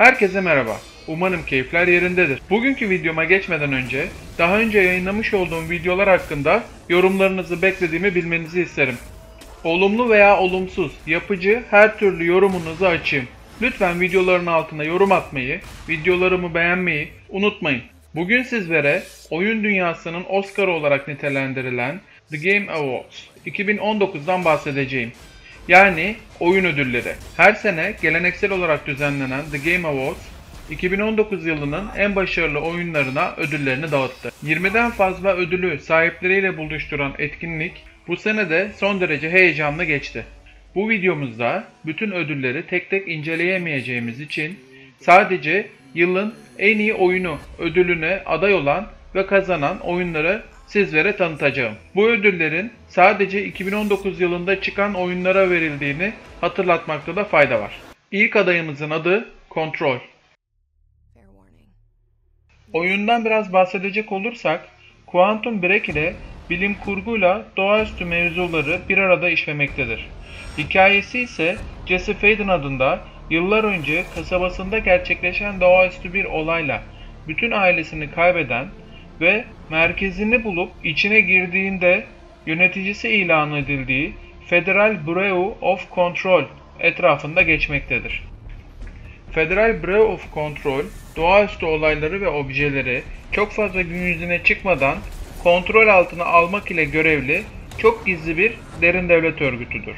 Herkese merhaba. Umarım keyifler yerindedir. Bugünkü videoma geçmeden önce daha önce yayınlamış olduğum videolar hakkında yorumlarınızı beklediğimi bilmenizi isterim. Olumlu veya olumsuz, yapıcı her türlü yorumunuzu açayım. Lütfen videoların altına yorum atmayı, videolarımı beğenmeyi unutmayın. Bugün sizlere oyun dünyasının Oscar'ı olarak nitelendirilen The Game Awards 2019'dan bahsedeceğim. Yani oyun ödülleri. Her sene geleneksel olarak düzenlenen The Game Awards 2019 yılının en başarılı oyunlarına ödüllerini dağıttı. 20'den fazla ödülü sahipleriyle buluşturan etkinlik bu sene de son derece heyecanlı geçti. Bu videomuzda bütün ödülleri tek tek inceleyemeyeceğimiz için sadece yılın en iyi oyunu ödülüne aday olan ve kazanan oyunları sizlere tanıtacağım. Bu ödüllerin sadece 2019 yılında çıkan oyunlara verildiğini hatırlatmakta da fayda var. İlk adayımızın adı Control. Oyundan biraz bahsedecek olursak, Quantum Break ile bilim kurguyla doğaüstü mevzuları bir arada işlemektedir. Hikayesi ise Jesse Faden adında yıllar önce kasabasında gerçekleşen doğaüstü bir olayla bütün ailesini kaybeden ve merkezini bulup içine girdiğinde yöneticisi ilan edildiği Federal Bureau of Control etrafında geçmektedir. Federal Bureau of Control, doğaüstü olayları ve objeleri çok fazla gün yüzüne çıkmadan kontrol altına almak ile görevli çok gizli bir derin devlet örgütüdür.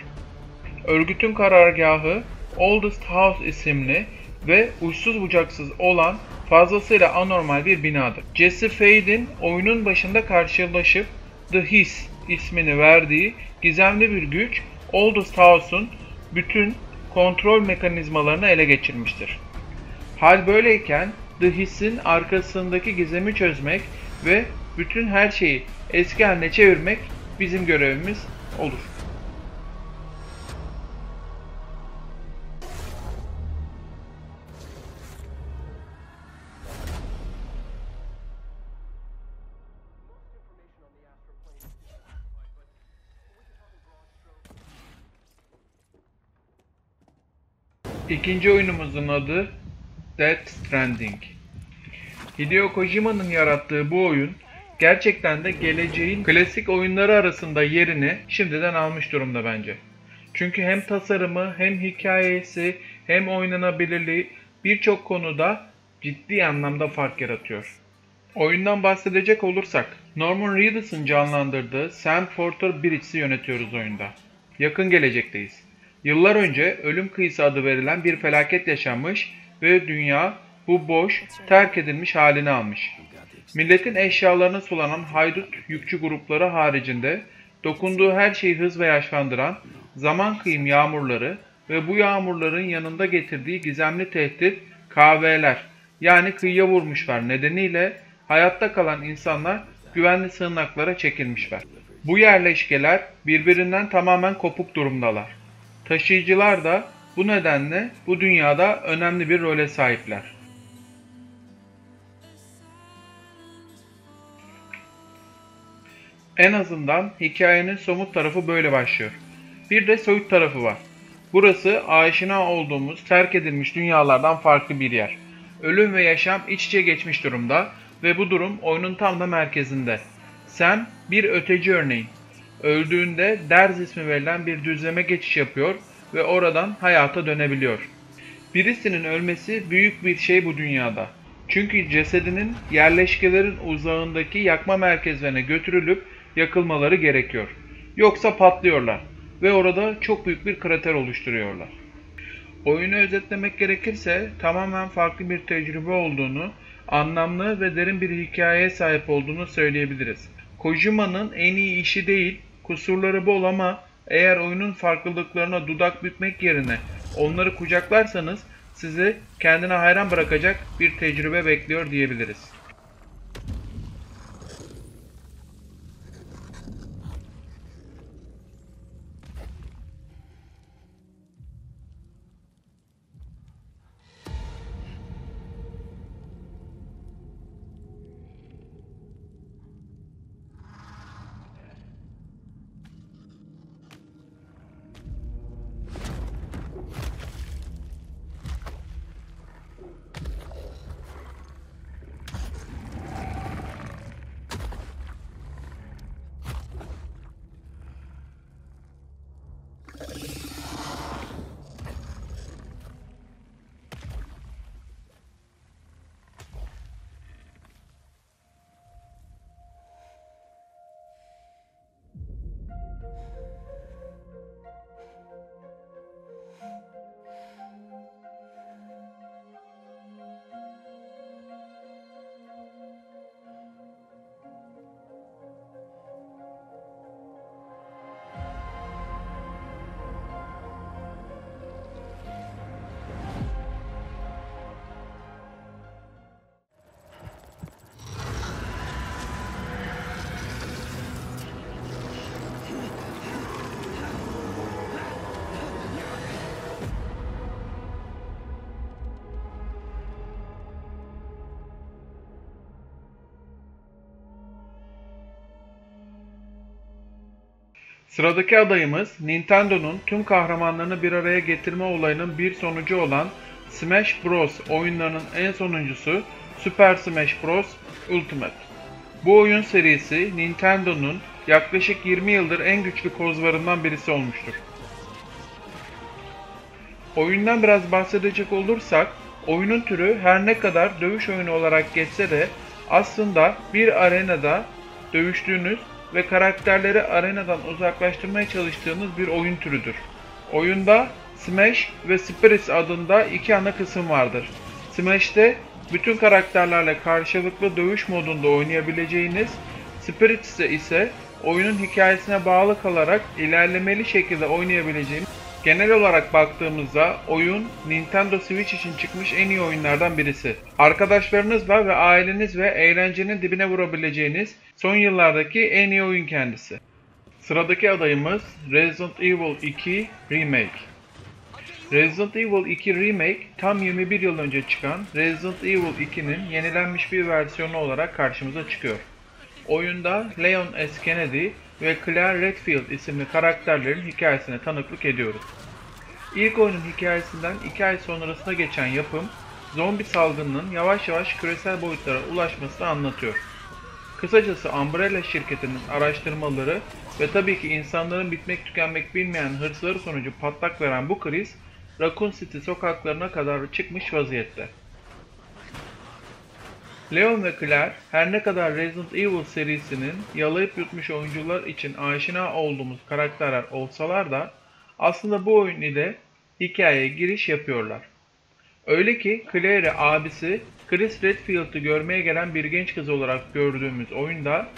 Örgütün karargahı Oldest House isimli ve uçsuz bucaksız olan fazlasıyla anormal bir binadır. Jesse Faden oyunun başında karşılaşıp The Hiss ismini verdiği gizemli bir güç Oldest House'un bütün kontrol mekanizmalarını ele geçirmiştir. Hal böyleyken The Hiss'in arkasındaki gizemi çözmek ve bütün her şeyi eski haline çevirmek bizim görevimiz olur. İkinci oyunumuzun adı Death Stranding. Hideo Kojima'nın yarattığı bu oyun gerçekten de geleceğin klasik oyunları arasında yerini şimdiden almış durumda bence. Çünkü hem tasarımı, hem hikayesi, hem oynanabilirliği birçok konuda ciddi anlamda fark yaratıyor. Oyundan bahsedecek olursak, Norman Reedus'un canlandırdığı Sam Porter Bridges'i yönetiyoruz oyunda. Yakın gelecekteyiz. Yıllar önce ölüm kıyısı adı verilen bir felaket yaşanmış ve dünya bu boş, terk edilmiş halini almış. Milletin eşyalarına sulanan haydut yükçü grupları haricinde dokunduğu her şeyi hız ve yaşlandıran zaman kıyım yağmurları ve bu yağmurların yanında getirdiği gizemli tehdit KV'ler yani kıyıya vurmuşlar nedeniyle hayatta kalan insanlar güvenli sığınaklara çekilmişler. Bu yerleşkeler birbirinden tamamen kopuk durumdalar. Taşıyıcılar da bu nedenle bu dünyada önemli bir role sahipler. En azından hikayenin somut tarafı böyle başlıyor. Bir de soyut tarafı var. Burası aşina olduğumuz terk edilmiş dünyalardan farklı bir yer. Ölüm ve yaşam iç içe geçmiş durumda ve bu durum oyunun tam da merkezinde. Sam bir öteci örneğin. Öldüğünde Derz ismi verilen bir düzleme geçiş yapıyor ve oradan hayata dönebiliyor. Birisinin ölmesi büyük bir şey bu dünyada. Çünkü cesedinin yerleşkelerin uzağındaki yakma merkezlerine götürülüp yakılmaları gerekiyor. Yoksa patlıyorlar ve orada çok büyük bir krater oluşturuyorlar. Oyunu özetlemek gerekirse tamamen farklı bir tecrübe olduğunu, anlamlı ve derin bir hikayeye sahip olduğunu söyleyebiliriz. Kojima'nın en iyi işi değil, kusurları bol ama eğer oyunun farklılıklarına dudak bükmek yerine onları kucaklarsanız sizi kendine hayran bırakacak bir tecrübe bekliyor diyebiliriz. Sıradaki adayımız Nintendo'nun tüm kahramanlarını bir araya getirme olayının bir sonucu olan Smash Bros. Oyunlarının en sonuncusu Super Smash Bros. Ultimate. Bu oyun serisi Nintendo'nun yaklaşık 20 yıldır en güçlü kozlarından birisi olmuştur. Oyundan biraz bahsedecek olursak, oyunun türü her ne kadar dövüş oyunu olarak geçse de aslında bir arenada dövüştüğünüz ve karakterleri arenadan uzaklaştırmaya çalıştığınız bir oyun türüdür. Oyunda Smash ve Spirits adında iki ana kısım vardır. Smash'te bütün karakterlerle karşılıklı dövüş modunda oynayabileceğiniz, Spirits'te ise oyunun hikayesine bağlı kalarak ilerlemeli şekilde oynayabileceğiniz. Genel olarak baktığımızda oyun Nintendo Switch için çıkmış en iyi oyunlardan birisi. Arkadaşlarınızla ve ailenizle eğlencenin dibine vurabileceğiniz son yıllardaki en iyi oyun kendisi. Sıradaki adayımız Resident Evil 2 Remake. Resident Evil 2 Remake tam 21 yıl önce çıkan Resident Evil 2'nin yenilenmiş bir versiyonu olarak karşımıza çıkıyor. Oyunda Leon S. Kennedy ve Claire Redfield isimli karakterlerin hikayesine tanıklık ediyoruz. İlk oyunun hikayesinden 2 ay sonrasına geçen yapım, zombi salgınının yavaş yavaş küresel boyutlara ulaşmasını anlatıyor. Kısacası Umbrella şirketinin araştırmaları ve tabii ki insanların bitmek tükenmek bilmeyen hırsları sonucu patlak veren bu kriz, Raccoon City sokaklarına kadar çıkmış vaziyette. Leon ve Claire, her ne kadar Resident Evil serisinin yalayıp yutmuş oyuncular için aşina olduğumuz karakterler olsalar da aslında bu oyun ile hikayeye giriş yapıyorlar. Öyle ki Claire'i abisi Chris Redfield'ı görmeye gelen bir genç kız olarak gördüğümüz oyunda,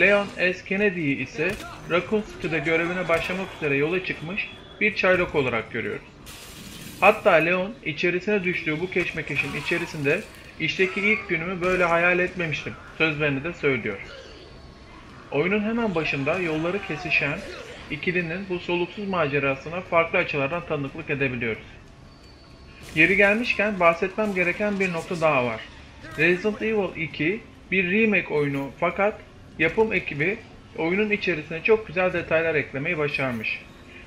Leon S. Kennedy'yi ise Raccoon City'de görevine başlamak üzere yola çıkmış bir çaylak olarak görüyoruz. Hatta Leon içerisine düştüğü bu keşmekeşin içerisinde İşteki ilk günümü böyle hayal etmemiştim sözlerini de söylüyor. Oyunun hemen başında yolları kesişen ikilinin bu soluksuz macerasına farklı açılardan tanıklık edebiliyoruz. Yeri gelmişken bahsetmem gereken bir nokta daha var. Resident Evil 2 bir remake oyunu fakat yapım ekibi oyunun içerisine çok güzel detaylar eklemeyi başarmış.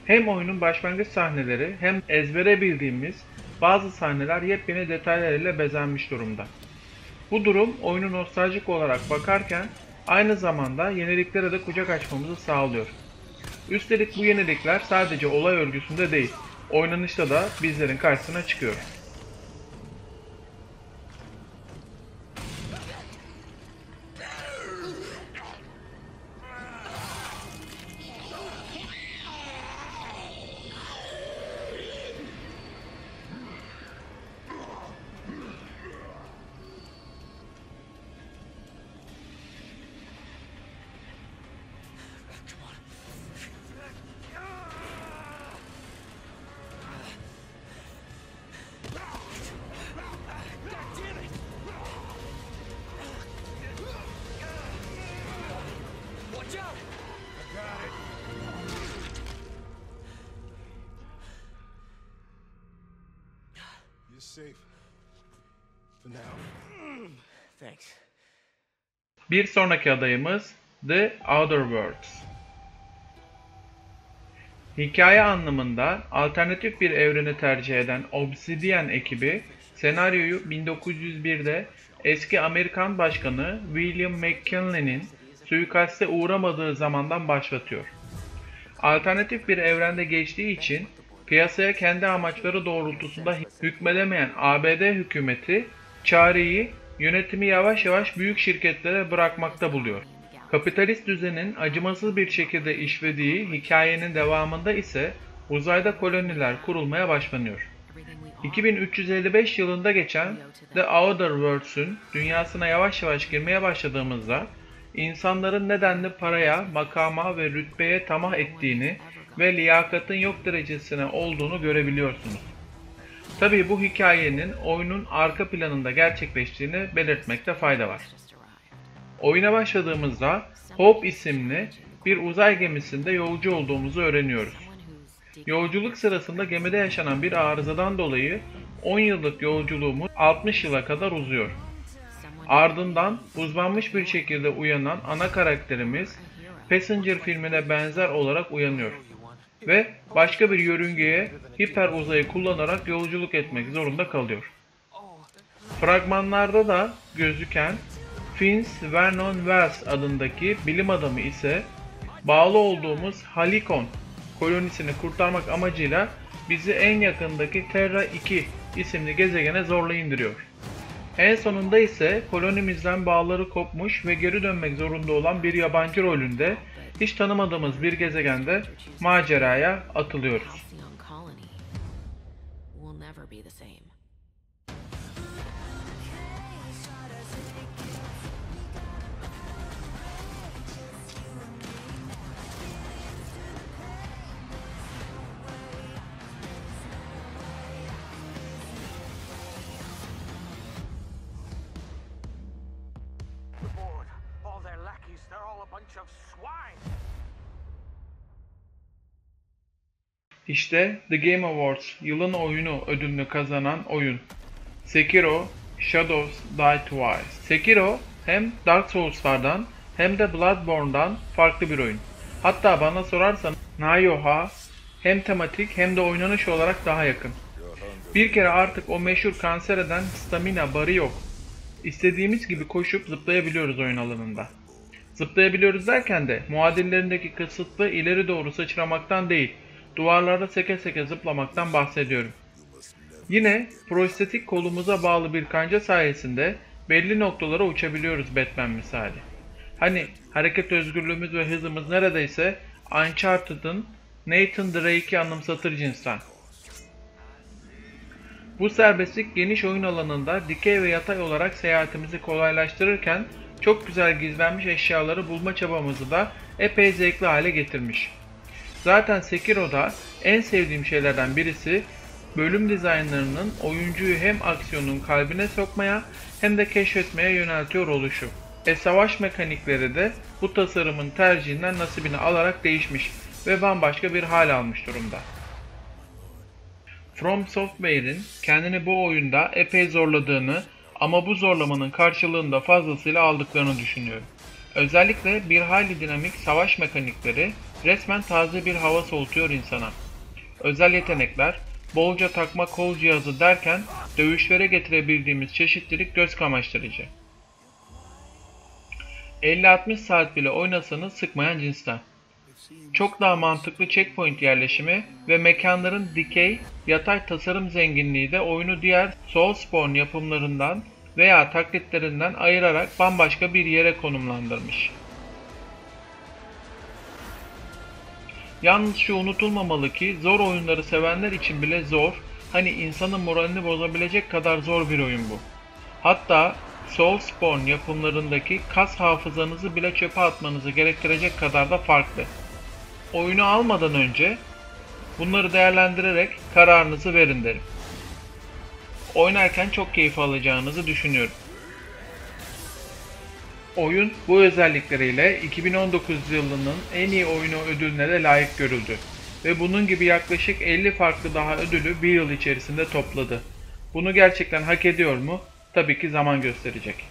Hem oyunun başlangıç sahneleri hem ezbere bildiğimiz bazı sahneler yepyeni detaylar ile bezenmiş durumda. Bu durum oyunu nostaljik olarak bakarken aynı zamanda yeniliklere de kucak açmamızı sağlıyor. Üstelik bu yenilikler sadece olay örgüsünde değil, oynanışta da bizlerin karşısına çıkıyor. Bir sonraki adayımız The Outer Worlds. Hikaye anlamında alternatif bir evreni tercih eden Obsidian ekibi senaryoyu 1901'de eski Amerikan Başkanı William McKinley'nin suikaste uğramadığı zamandan başlatıyor. Alternatif bir evrende geçtiği için piyasaya kendi amaçları doğrultusunda hükmedemeyen ABD hükümeti çareyi yönetimi yavaş yavaş büyük şirketlere bırakmakta buluyor. Kapitalist düzenin acımasız bir şekilde işlediği hikayenin devamında ise uzayda koloniler kurulmaya başlanıyor. 2355 yılında geçen The Outer Worlds'ün dünyasına yavaş yavaş girmeye başladığımızda insanların nedenli paraya, makama ve rütbeye tamah ettiğini ve liyakatın yok derecesine olduğunu görebiliyorsunuz. Tabii bu hikayenin oyunun arka planında gerçekleştiğini belirtmekte fayda var. Oyuna başladığımızda Hope isimli bir uzay gemisinde yolcu olduğumuzu öğreniyoruz. Yolculuk sırasında gemide yaşanan bir arızadan dolayı 10 yıllık yolculuğumuz 60 yıla kadar uzuyor. Ardından uzmanmış bir şekilde uyanan ana karakterimiz Passenger filmine benzer olarak uyanıyor ve başka bir yörüngeye hiper uzayı kullanarak yolculuk etmek zorunda kalıyor. Fragmanlarda da gözüken Finn's Vernon Verse adındaki bilim adamı ise bağlı olduğumuz Halikon kolonisini kurtarmak amacıyla bizi en yakındaki Terra 2 isimli gezegene zorla indiriyor. En sonunda ise kolonimizden bağları kopmuş ve geri dönmek zorunda olan bir yabancı rolünde hiç tanımadığımız bir gezegende maceraya atılıyoruz. İşte The Game Awards yılın oyunu ödülünü kazanan oyun Sekiro: Shadows Die Twice. Sekiro hem Dark Souls'lardan hem de Bloodborne'dan farklı bir oyun. Hatta bana sorarsan Nioh'a hem tematik hem de oynanış olarak daha yakın. Bir kere artık o meşhur kanser eden stamina barı yok. İstediğimiz gibi koşup zıplayabiliyoruz oyun alanında. Zıplayabiliyoruz derken de muadillerindeki kısıtlı ileri doğru sıçramaktan değil, duvarlarda seke seke zıplamaktan bahsediyorum. Yine prostetik kolumuza bağlı bir kanca sayesinde belli noktalara uçabiliyoruz Batman misali. Hani hareket özgürlüğümüz ve hızımız neredeyse Uncharted'ın Nathan Drake'i anımsatır cinsten. Bu serbestlik geniş oyun alanında dikey ve yatay olarak seyahatimizi kolaylaştırırken çok güzel gizlenmiş eşyaları bulma çabamızı da epey zevkli hale getirmiş. Zaten Sekiro'da en sevdiğim şeylerden birisi bölüm dizaynlarının oyuncuyu hem aksiyonun kalbine sokmaya hem de keşfetmeye yöneltiyor oluşu. Savaş mekanikleri de bu tasarımın tercihinden nasibini alarak değişmiş ve bambaşka bir hal almış durumda. From Software'in kendini bu oyunda epey zorladığını ama bu zorlamanın karşılığında fazlasıyla aldıklarını düşünüyorum. Özellikle bir hayli dinamik savaş mekanikleri resmen taze bir hava soğutuyor insana. Özel yetenekler, bolca takma kol cihazı derken dövüşlere getirebildiğimiz çeşitlilik göz kamaştırıcı. 50-60 saat bile oynasanız sıkmayan cinsten. Çok daha mantıklı checkpoint yerleşimi ve mekanların dikey, yatay tasarım zenginliği de oyunu diğer Soulsborne yapımlarından veya taklitlerinden ayırarak bambaşka bir yere konumlandırmış. Yalnız şu unutulmamalı ki zor oyunları sevenler için bile zor, hani insanın moralini bozabilecek kadar zor bir oyun bu. Hatta Soulsborne yapımlarındaki kas hafızanızı bile çöpe atmanızı gerektirecek kadar da farklı. Oyunu almadan önce bunları değerlendirerek kararınızı verin derim. Oynarken çok keyif alacağınızı düşünüyorum. Oyun bu özellikleriyle 2019 yılının en iyi oyunu ödülüne de layık görüldü ve bunun gibi yaklaşık 50 farklı daha ödülü bir yıl içerisinde topladı. Bunu gerçekten hak ediyor mu? Tabii ki zaman gösterecek.